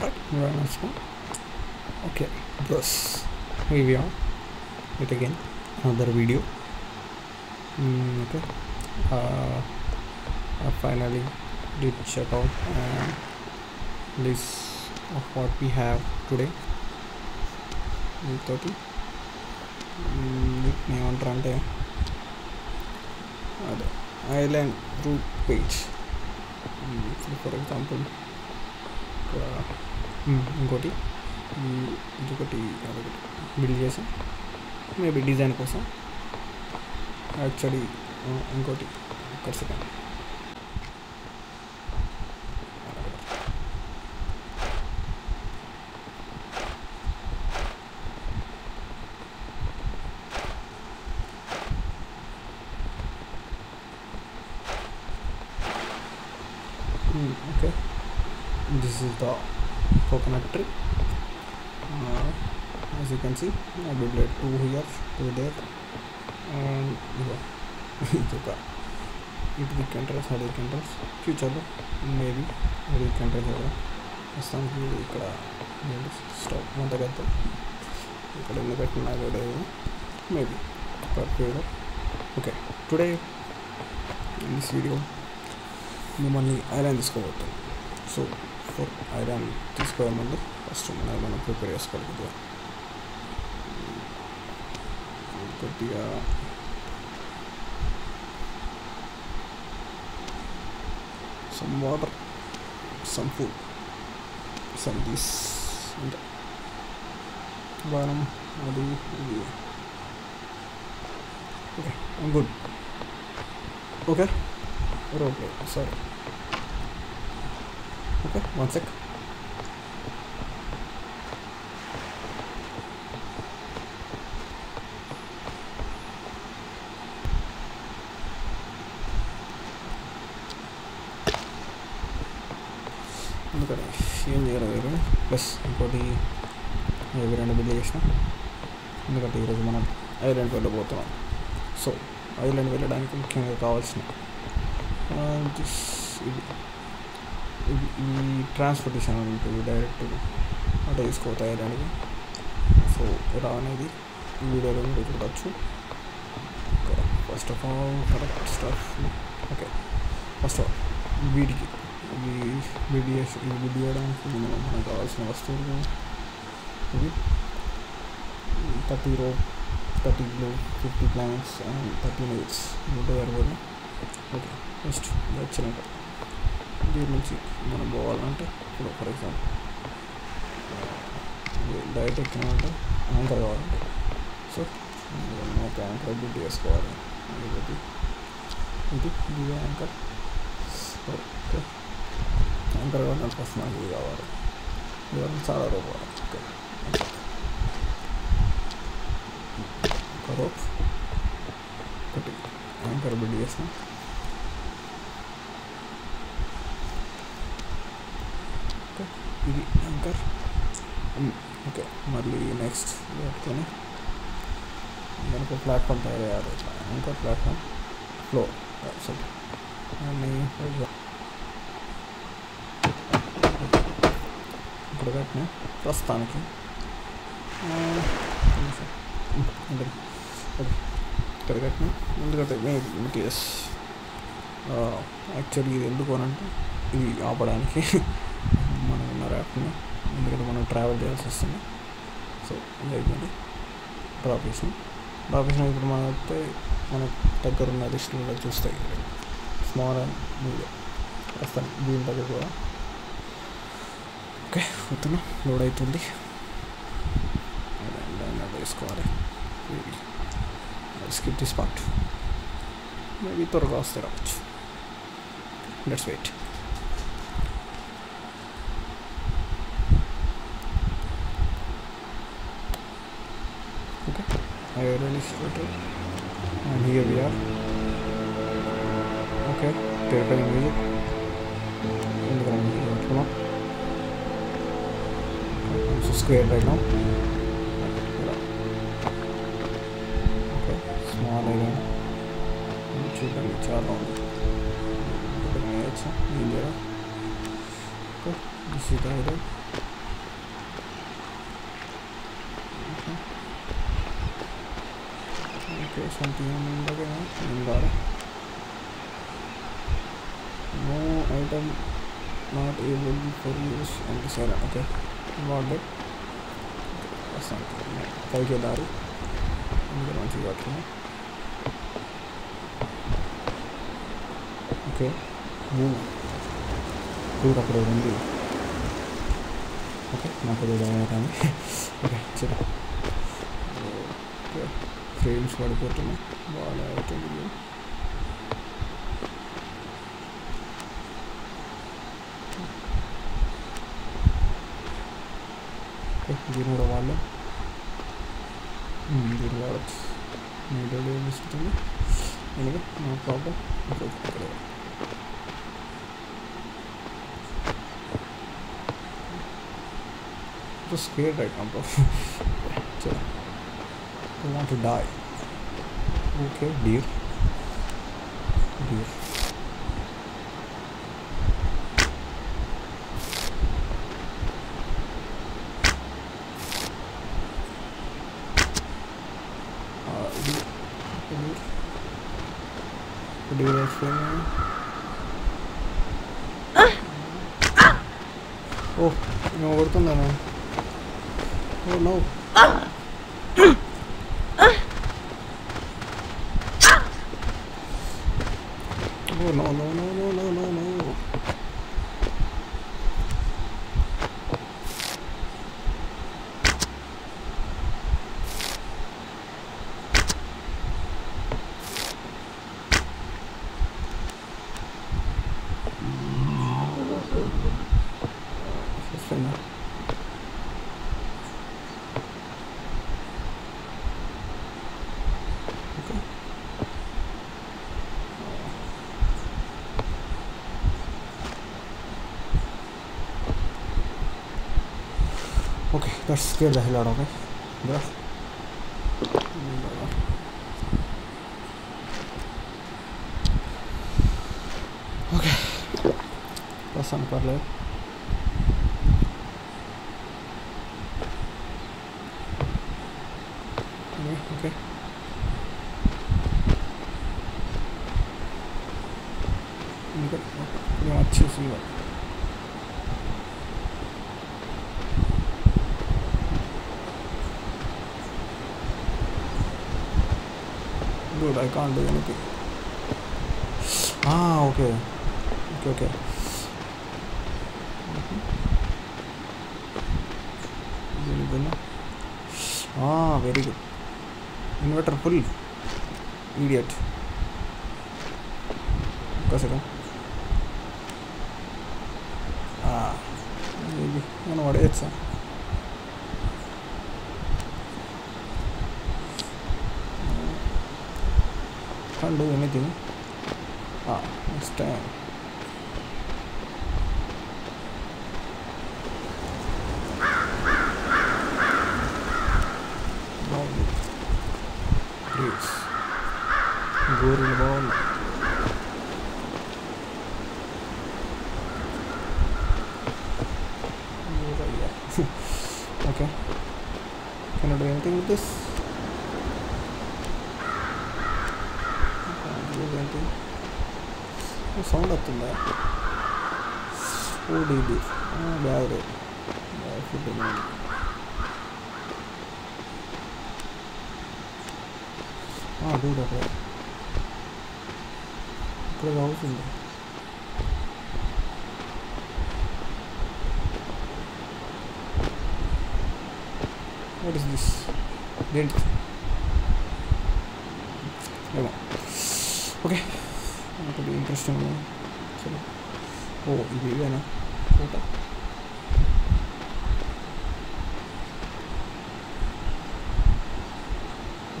right, okay, thus here we are yet again, another video. Okay, I finally did check out list of what we have today. 30 island route page, for example ingoti ingoti build chesa maybe design kosam actually ingoti karstam okay, this is the coconut tree. As you can see, I will let 2 here, 2 there, and here. It will contrast, how they contrast, future maybe, how they contrast, something like that. Stop, not that at all. You can look at my video, maybe, okay, today, in this video, normally island discovered. So for island discover mode first one I want to prepare as kardu kodiya some water, some food, some this and warm adi. Okay, I'm good. Okay, okay, sorry. Okay, one sec. Look at it. Plus, body. Every round of delegation. Look at it. Island will both on. So, island will done. Can you call us? This transportation will be direct to what is called island. So Ranadi video will be cut through. First of all, correct stuff. Okay. First of all, video dance. We know how to also first of all. 30 row, 30 blue, 50 plants, and 30 minutes. Whatever. Okay, first let's check the music mana ball ante for example direct account anchor ball so no anchor video score adi adi video anchor okay anchor ball ante first maagi kaval ivan chaala row okay correct okay anchor video score ఇది anchor okay మళ్ళీ next పెట్టుకొని మనకు platform తయారయ్యారు anchor platform flow ఇప్పుడు కట్టిన ప్రస్తుతానికి ఇక్కడ కట్టిన ఎందుకంటే మెటీరియల్స్ యాక్చువల్లీ ఇది ఎందుకు అనంటే ఇది ఆపడానికి ఎందుకంటే మనం ట్రావెల్ చేయాల్సి వస్తుంది సో ఇదైపోయింది డ్రాపేషన్ ఇప్పుడు మనం అయితే మనకు దగ్గర ఉన్న లిస్టులో చూస్తాయి స్మాల్ అండ్ మీడియం వస్తాను దీని దగ్గర కూడా ఓకే వస్తున్నా లోడ్ అవుతుంది వేసుకోవాలి స్కిప్ దిస్ పార్ట్ మేబీ త్వరగా వస్తే రావచ్చు let's wait and here we are. Okay, terrible music. I'm so scared right now. Okay, small island. Okay, this is the island. $1 no item not able for use and sell. Okay, bought it or something. Kalkedari okay move pura pura okay not for the okay chalo okay frames padipotuna ball avutundi దీని కూడా వాళ్ళు దీని వాడచ్చు media ఏమి ఇస్తుంది అలాగే నా problem scared right now bro. So, I want to die. Okay, dear. Oh, no, what the hell? Oh no. Oh no. Okay, that scared the hell out of me. Yeah. Okay. That's some parallel. Okay. You want to see what? Dude, I can't do anything. Ah, okay. Ah, very good. Inverter full. Idiot. Ah, maybe. I don't know what it's. Can't do anything. Ah, it's time. Ball. Breaks. Gorilla ball. Okay. Can I do anything with this? Sound up in there. ODB. Oh, bad. Ah, do that. Put it out in there. What is this? Dent. Okay. That will be interesting one. Oh, this is a photo.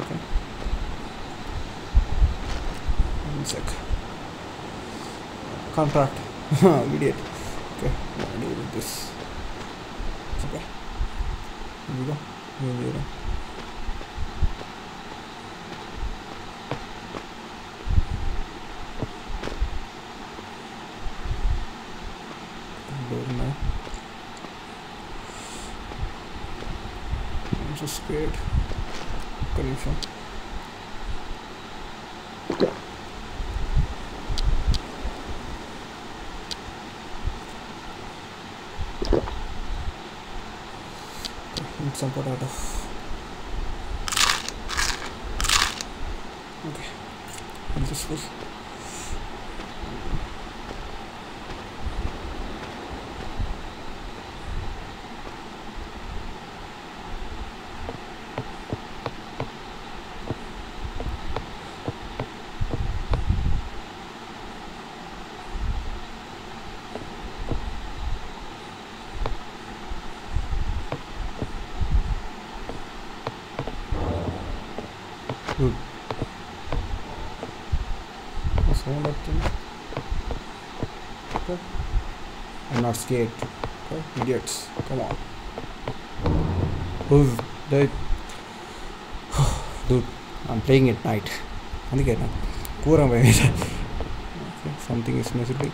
Okay. One sec. Contract. Idiot. Okay, now I'll deal with this. It's okay. Here we go. Here we go. I'm so scared. Connection. Import out of. Okay, and this was okay. I'm not scared. Okay, idiots, come on. Who's dead? Dude, I'm playing at night. Okay, something is missing.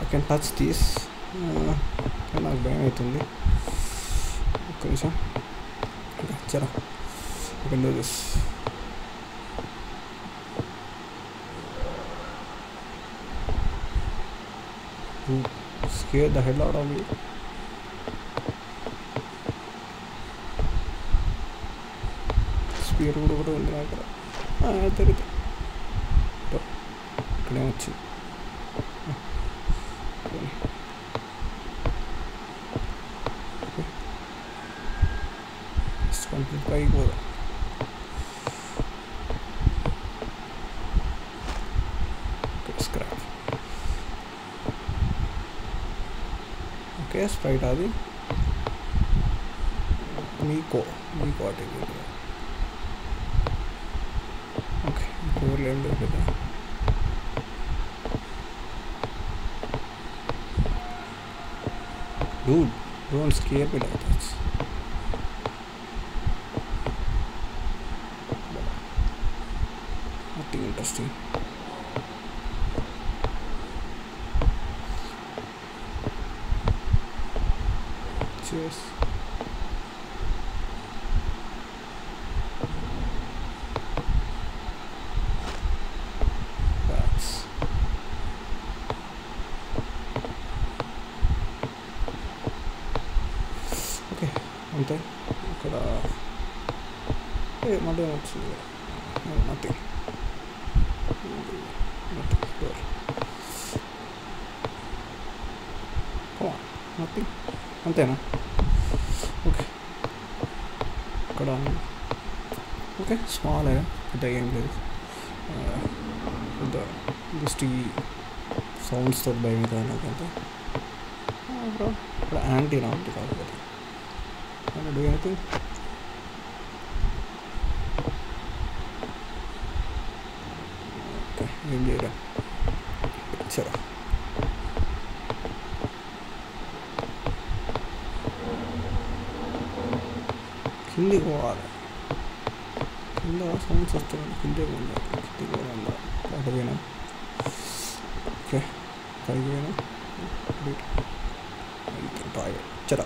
I can touch this. Cannot do anything. Okay, so chalo, we can do this. You scared the hell out of me. Spear over there. Ah, there it is. Crouch. Complete by water. Okay, scrap. Okay, sprite adi. Miko attack. Okay, overland over there. Dude, don't scare me like that. Interesting. Cheers. That's okay. Ante. Hey, nothing. Nothing. Antena. Okay. Good on. Okay, small air. The angle. The sounds that by me. Bro. Antenna. Can I do anything? Okay, maybe later. Sure. Hindi ko alam. Hindi ako sansato. Hindi ko alam. Hindi ko alam. Kaya na. Okay. Kaya na. Wait. You can try it. Chara.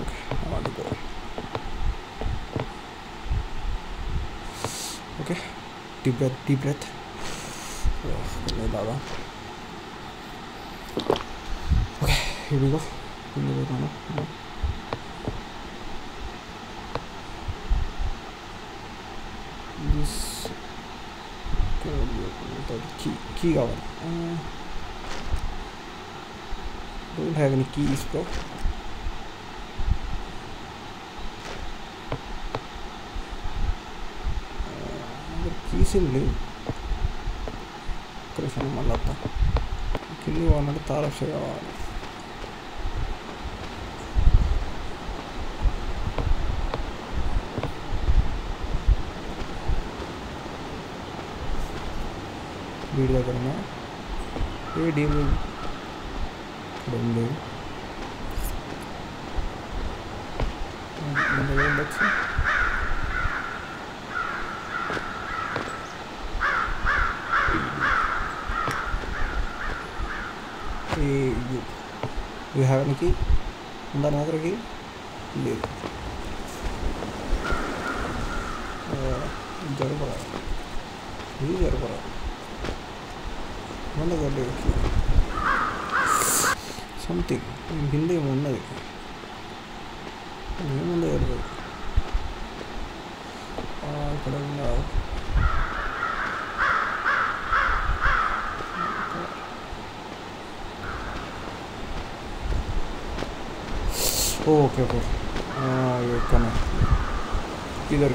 Okay. I want to go. Okay. Deep breath. Deep breath. Okay. Here we go. Here we go. This key cover. Don't have any keys, bro. Keys in blue. Krishna Malata. Kill you on the Tarashaya. Video करना ये deem बंदे बंदे बच्चे ये you have इनकी अंदर ना करके ले something Hindi Munday. Okay, okay. You come here.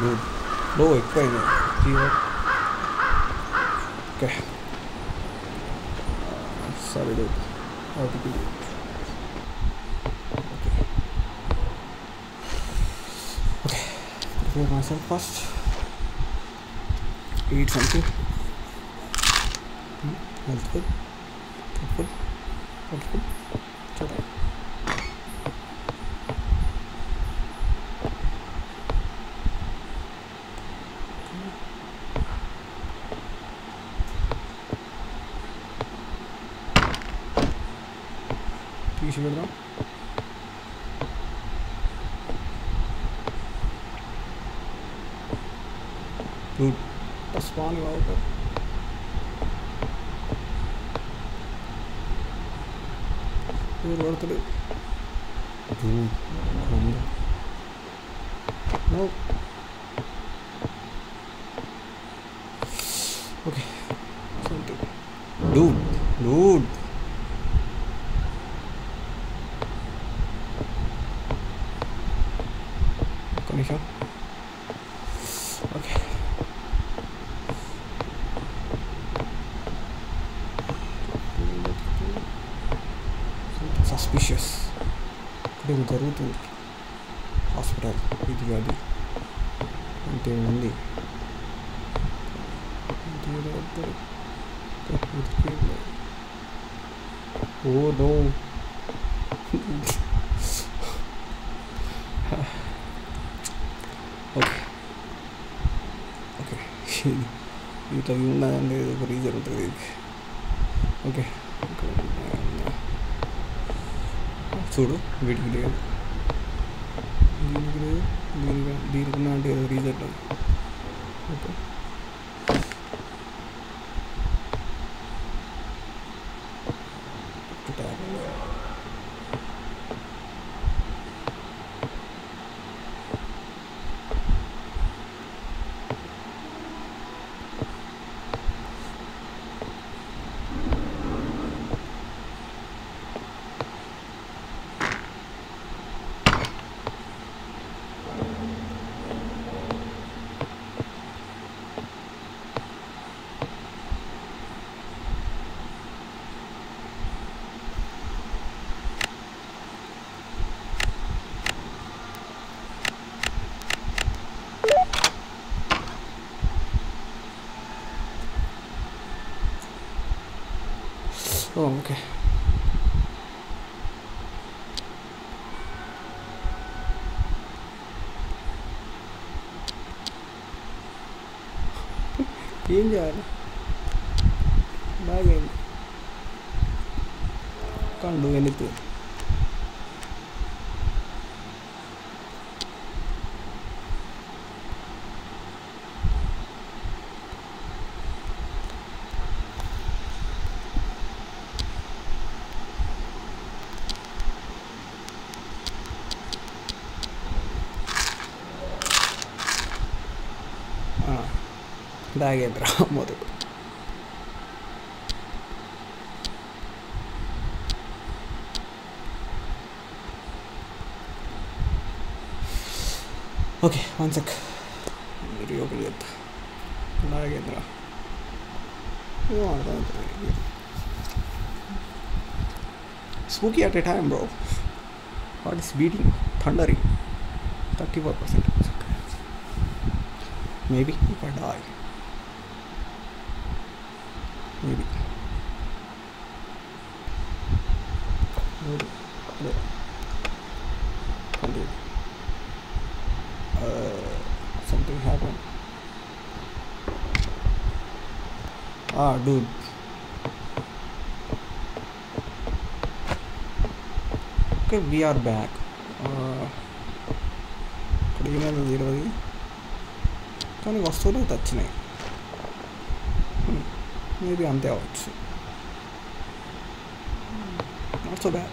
Good. No, it's fine. Okay. Sorry, dude. How to do it? Okay. Prepare myself first. Eat something. Helpful. Helpful. Helpful. Good. That's fine, you all good. No. Okay. Something. Dude. Dude. Condition. Okay. Suspicious. Couldn't go to hospital with the other. Oh no. Okay. Okay. You tell me now and there's a reason to it. Okay. చూడు వీడికి లేదు దీనికి అంటే ఏదో reason okay Oh, okay. Danger. Bargain. Can't do anything. Dagendra mode. Okay, one sec. Reopen it. Dagendra. Spooky at a time, bro. What is beating? Thundering. 34%. Maybe if I die. Maybe. Something happened. Ah, dude. Okay, we are back. 19, 20 కానీ వస్తువులు తచ్చినాయి. Maybe అంతే అవచ్చు, not so bad.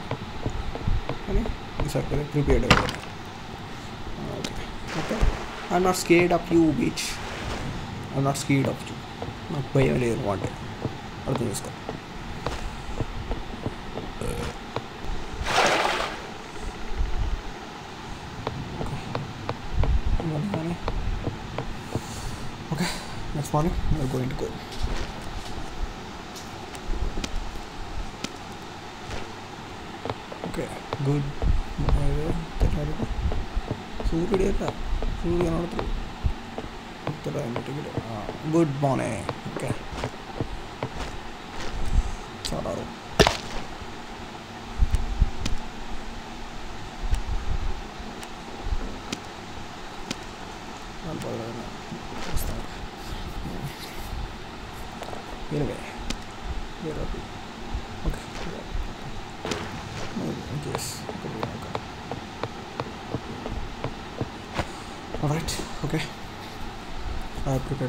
కానీ ఈసారి prepared అవ్వాలి. Okay okay, I'm not scared of you bitch, I'm not scared of you. నాకు భయం లేదు అంటే అర్థం చేసుకో. Next morning, we are going to go. Okay, good. Good morning. Okay.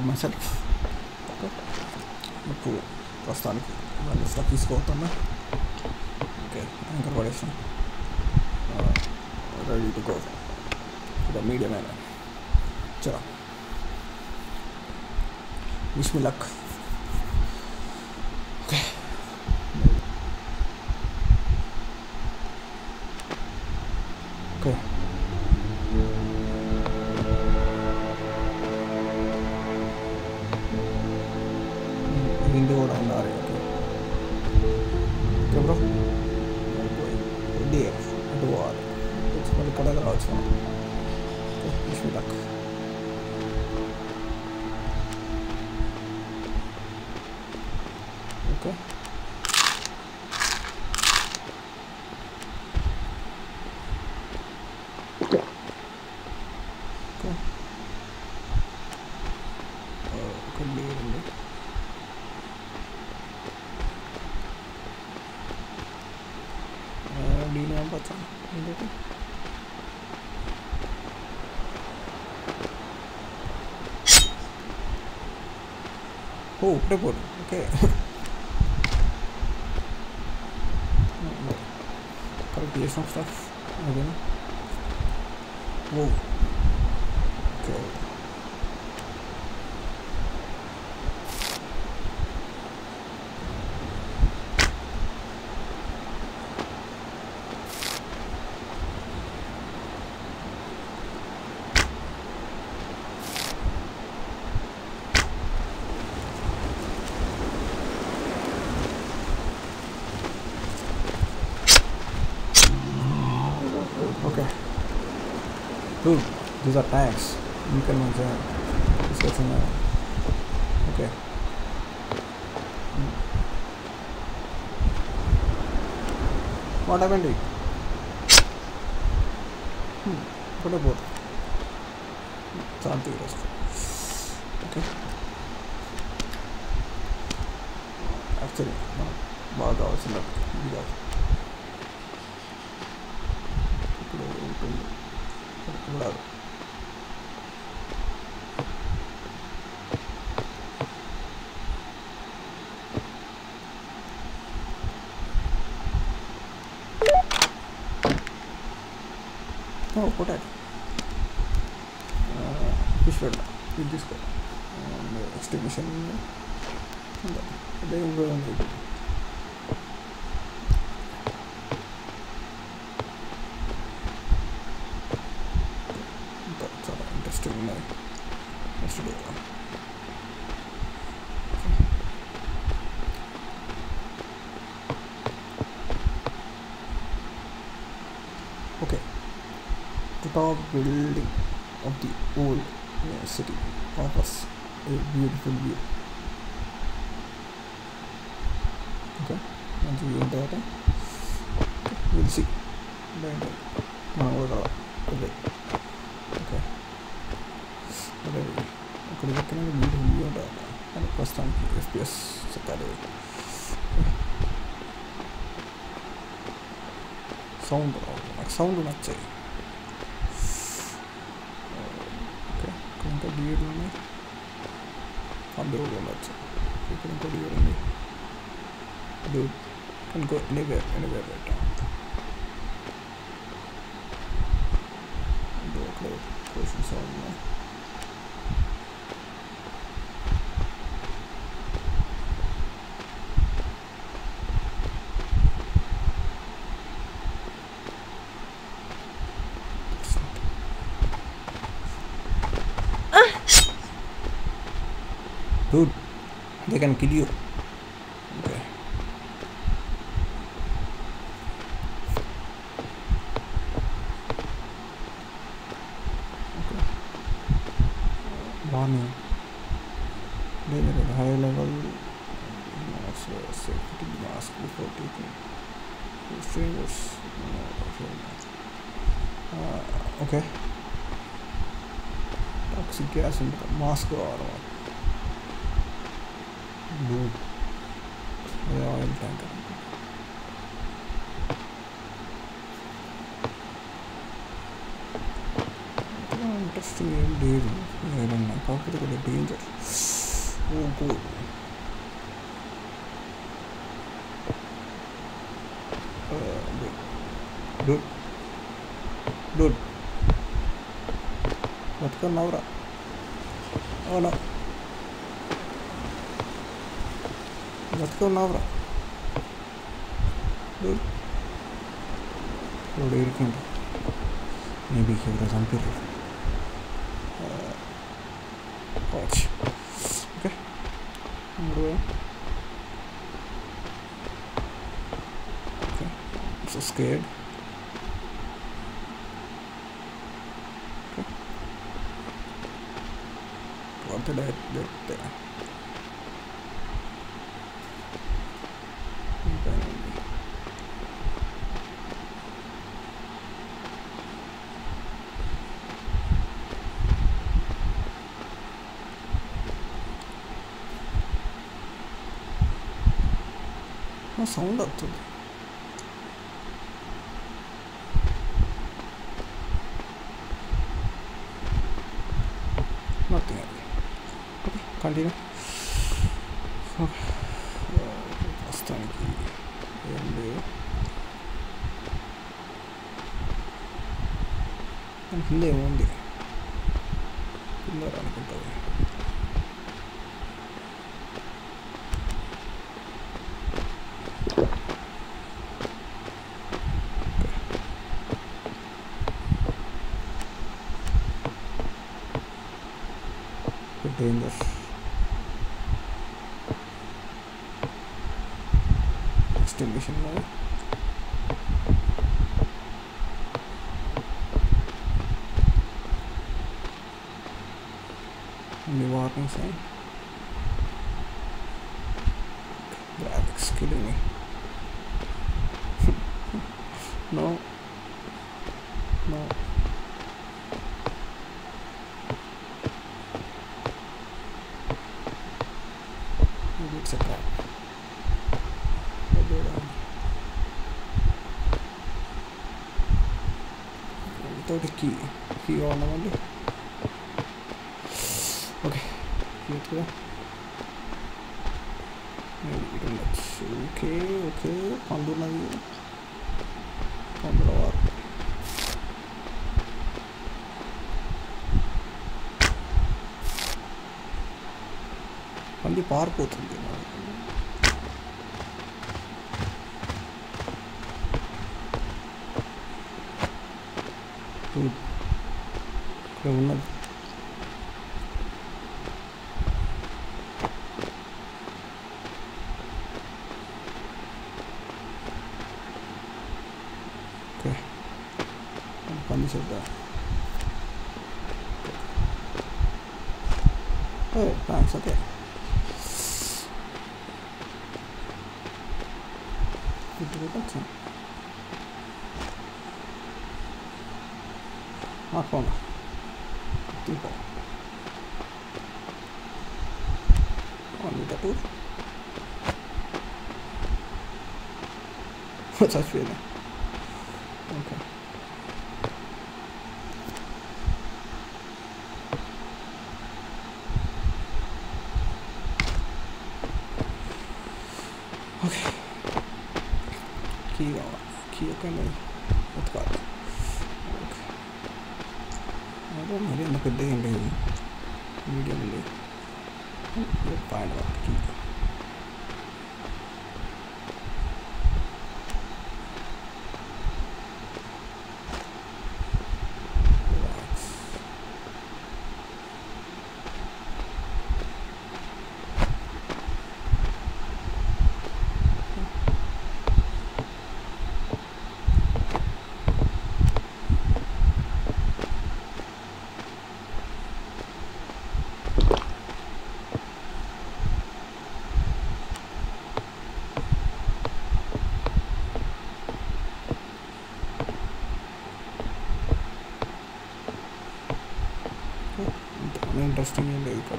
myself. Okay. ఇప్పుడు ప్రస్తుతానికి మళ్ళీ స్టఫ్ తీసుకోవద్దా? ఓకే, యాంకర్ పడేస్తాం. రెడీ టు గో మీడియం అయినా చలో. Wish me luck. Okay, okay. Oh, report. Okay. Calculation of stuff again. Whoa. Okay. Dude, these are tanks. You can move them. This gets in there. Okay. What happened to it? Put a boat. Something else. Okay. Actually, no. Bad hours in that. Love. Oh, put it. Fish will with this one. Extinguisher. They will go on it. Building of the old city offers a beautiful view. Okay, once we enter that, we'll see. Now we're okay. Okay. Okay. Okay. Beautiful view of that. And first time FPS set that way. Sound, sound not say. Não pode ir, né? Cadê o Wallet? Por que não pode ir ali? Cadê o... Can go anywhere, anywhere right now. Go close, question solved now. Dude, they can kill you. Okay. Warning. They are at high level. So safety mask before taking favors. Okay. Toxic gas and mask or dude, the oil tanker. Interesting deal. I don't know. How could it be a danger? Oh, good. Dude. What can Laura? Oh no. Let's go now, bro. Dude. What do you think? Maybe he was on people. Watch. Okay. Okay. I'm so scared. Okay. What did I do there? No sound up to me. Nothing. Okay, continue. First time. Danger. Extinguishing mode. Only warning sign. Graphics killing me. No. It's a crap. Without a key. Key on only. Okay. Here. Maybe let's see. Okay. Pandora. Only power both of them. Criminal. Okay. I'm punished at that. Oh, thanks, okay. What's that feeling? Okay. aqui, ó. Aqui eu também. Outro lado. Agora não lembro que eu dei bem. Não lembro. Meu pai lá aqui. Interesting video for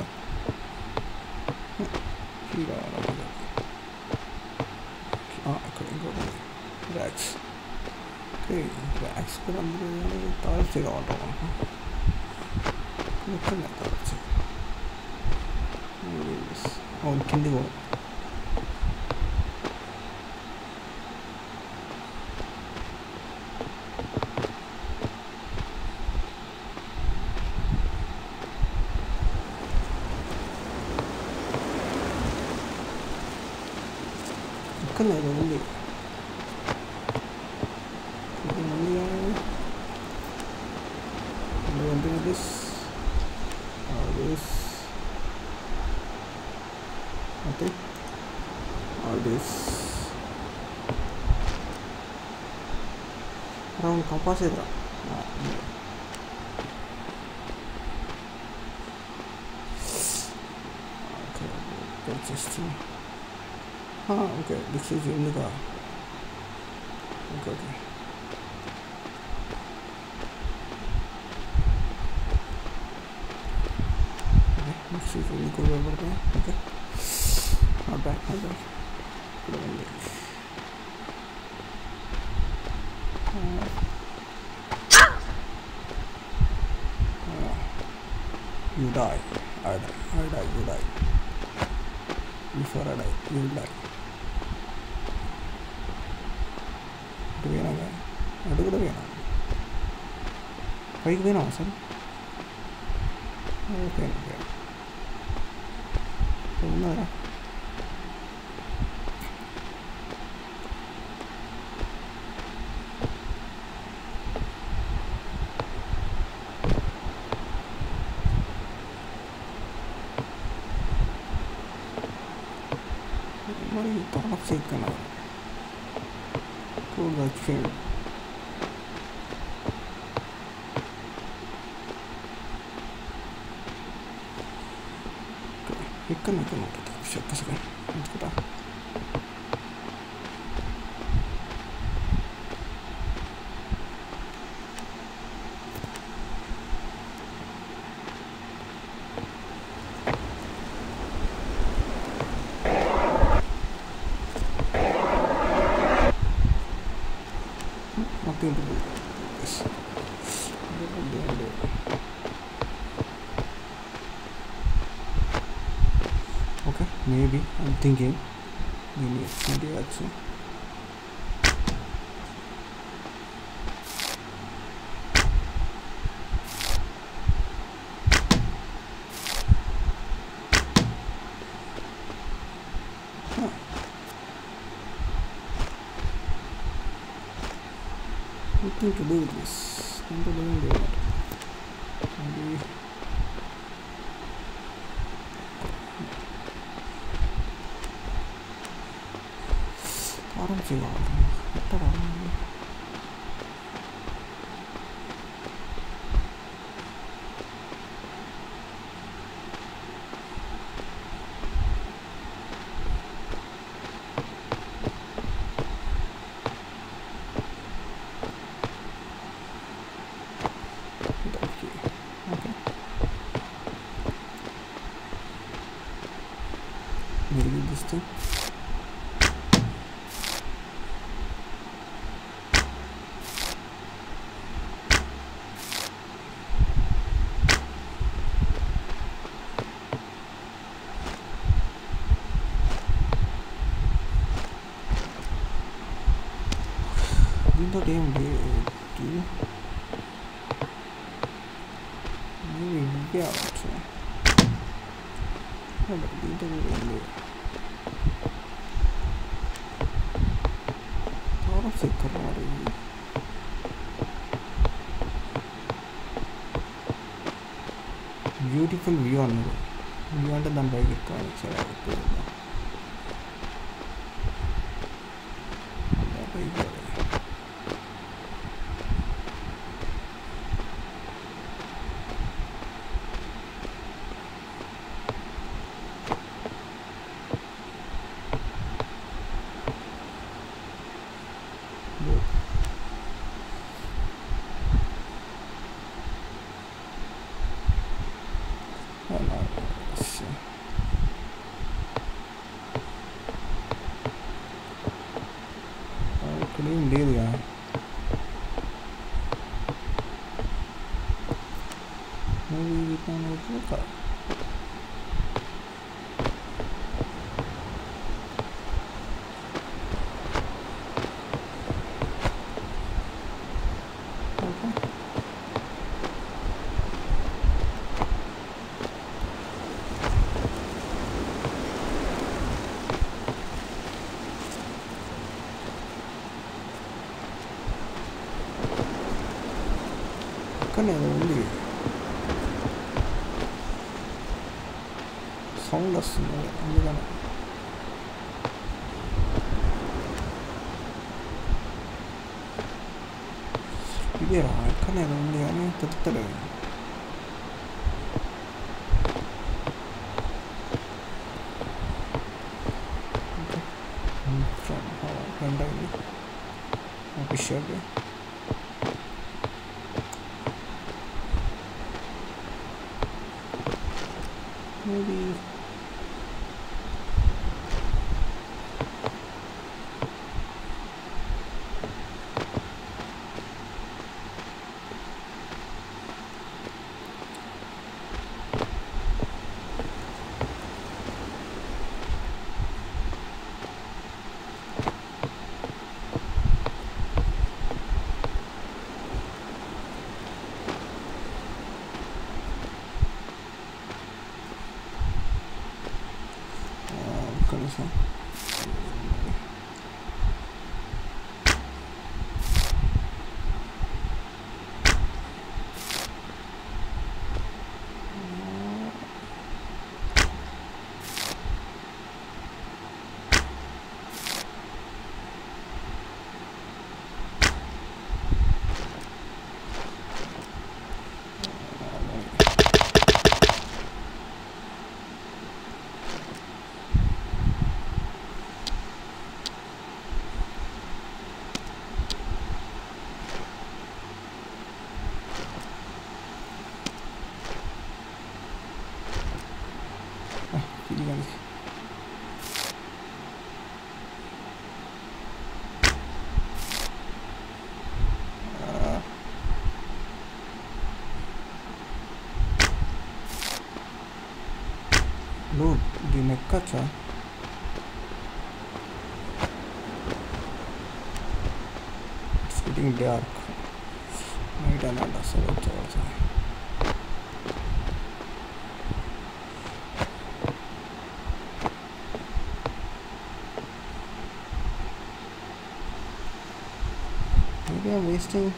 cái này là vấn đề round capacitor. Okay, okay, this is in the car. Okay, okay. This is in the car over there. Okay. Not bad, not bad. You die. I die, you die. Before I die, you die. Baik benar sir. Oke. Benar. Mari kita laksanakan. Coba kan aku mau kita siapa sih kan untuk kita mati untuk maybe I'm thinking we need to do that soon. Nothing to do with this. I'm doing that. Maybe I don't know. in the damn game. Maybe we out. How about we do it? I'll take a lot of you. Beautiful view on it. You want to then buy it card, so I will do it. 이게 라칸의 논리안에 뜻대로 maybe Kaca it's getting dark. I don't understand what to say. Maybe I'm wasting.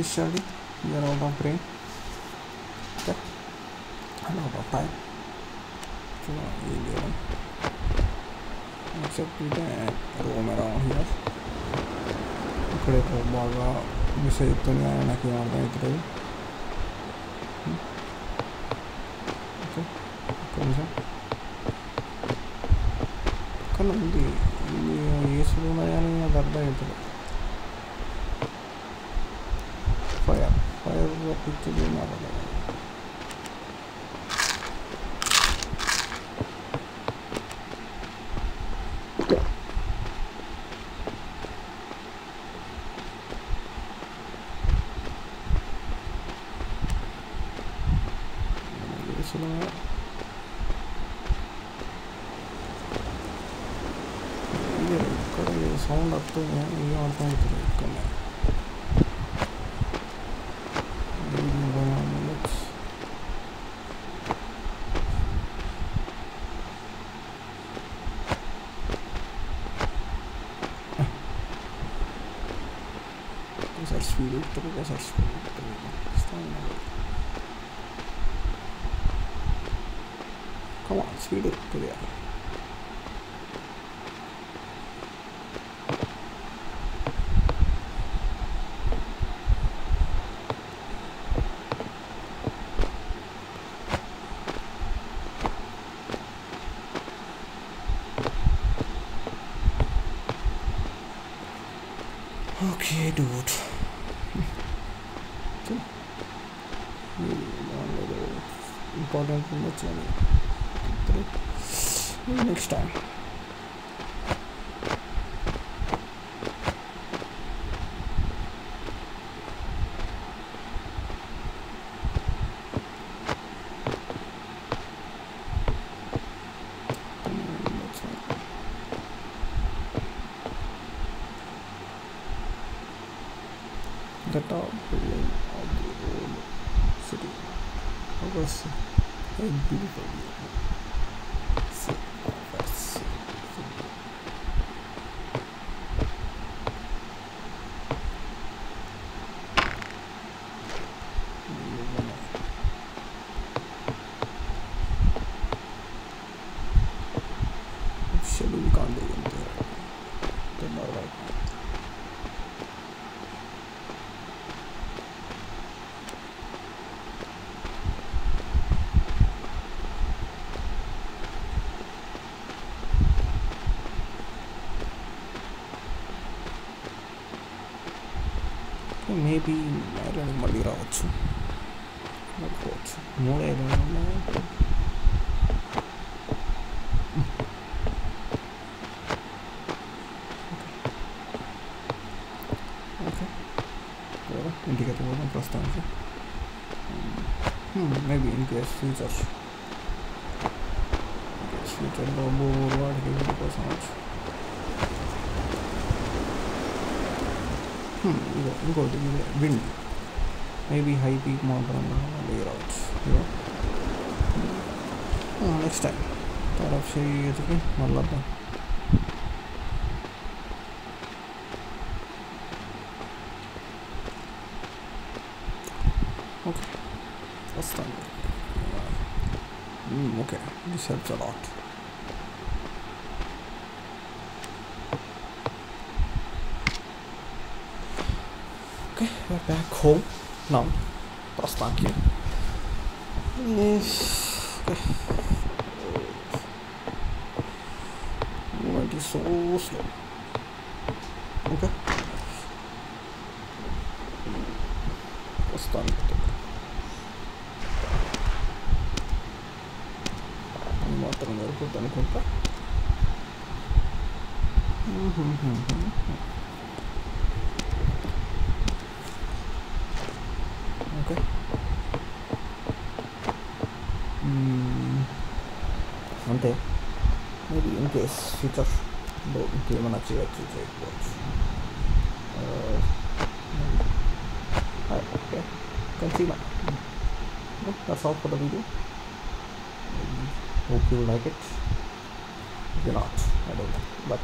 Officially, you are out of frame. Okay, I'm out of time. So, except with that, roam around here. Create a ball, you say it to me, and I can't get it. Okay, come on. Come on, you use the money and you got the internet. picture is not available. Come on, speed it to the other. Okay, dude. Important thing that's running. Next time. The top building of the old city. How was a beautiful view? See, let's see. Actually, we can't do it there. They're not right now. Maybe I don't know what more I don't know. Okay. Indicator was the first answer. Maybe in case future. In case future, what go to the wind. Maybe high peak mountain on the routes. Next time. Thought of saying it again. Malaba. Okay. First time. Okay. This helps a lot. We're back home now. Prastanki. Yes. Movement is so slow. Okay. Prastanki. Okay. Ante. Maybe in case future do implement a check watch. Okay. Consumer. That's all for the video. Hope you like it. If you not, I don't know. But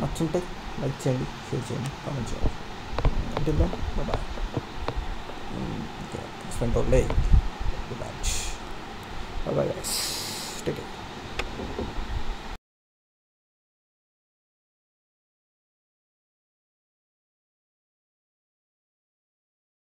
nothing tech, like change, share change, comment share. Until then, bye bye. It's been too late. Bye bye guys. Take it.